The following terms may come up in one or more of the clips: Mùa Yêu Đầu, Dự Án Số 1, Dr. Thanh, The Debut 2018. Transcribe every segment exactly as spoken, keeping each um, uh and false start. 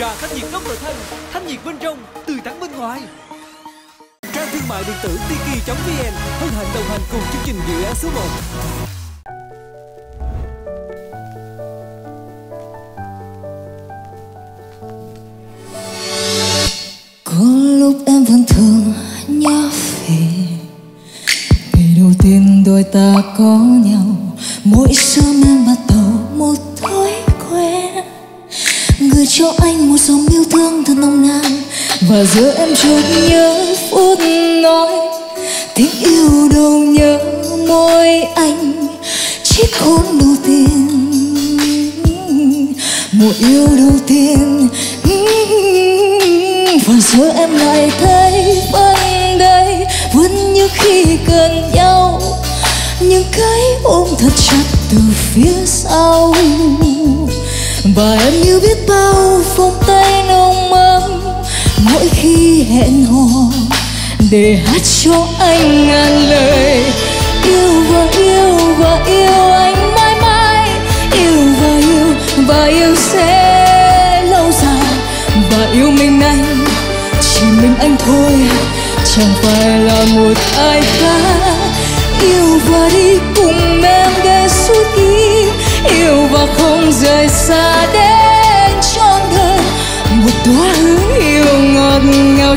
Trà thanh nhiệt Doctor Thanh, thanh nhiệt bên trong, tươi tắn bên ngoài. Trang thương mại điện tử Tiki chấm vn hân hạnh đồng hành cùng chương trình Dự Án Số một. Có lúc em vẫn thường nhớ về ngày đầu tiên đôi ta có nhau. Mỗi sớm em bắt đầu một thói quen, gửi cho anh một dòng yêu thương thật nồng nàn. Và giữa em chợt nhớ phút nói tiếng yêu đâu, nhớ môi anh chiếc hôn đầu tiên, một yêu đầu tiên. Và giữa em lại thấy vẫn đây, vẫn như khi gần nhau, những cái ôm thật chặt từ phía sau. Và em như biết bao vòng tay nồng ấm mỗi khi hẹn hò, để hát cho anh ngàn lời. Yêu và yêu và yêu anh mãi mãi, yêu và yêu và yêu sẽ lâu dài. Và yêu mình anh, chỉ mình anh thôi, chẳng phải là một ai khác. Yêu và đi cùng em để suốt ý, yêu và không rời xa đến trọn đời. Một đóa hương yêu ngọt ngào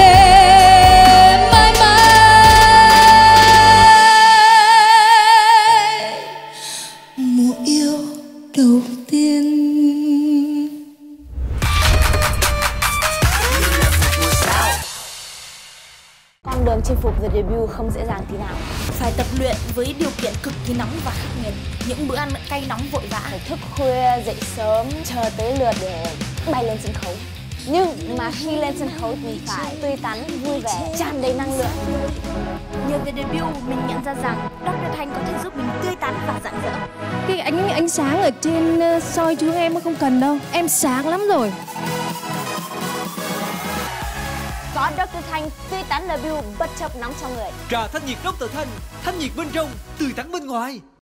em mãi mãi. Mùa yêu đầu tiên. Con đường chinh phục The Debut không dễ dàng tí nào. Phải tập luyện với điều kiện cực kỳ nóng và khắc nghiệt. Những bữa ăn cay nóng vội vã, phải thức khuya, dậy sớm, chờ tới lượt để bay lên sân khấu. Nhưng mà khi lên sân khấu thì phải tươi tắn, vui vẻ, tràn đầy năng lượng. Nhờ The Debut, mình nhận ra rằng Doctor Thanh có thể giúp mình tươi tắn và rạng rỡ. Cái ánh ánh sáng ở trên soi chúng em không cần đâu, em sáng lắm rồi. Có Doctor Thanh tươi tắn debut bất chấp nóng trong người. Trà thanh nhiệt Doctor Thanh, thanh nhiệt bên trong, tươi tắn bên ngoài.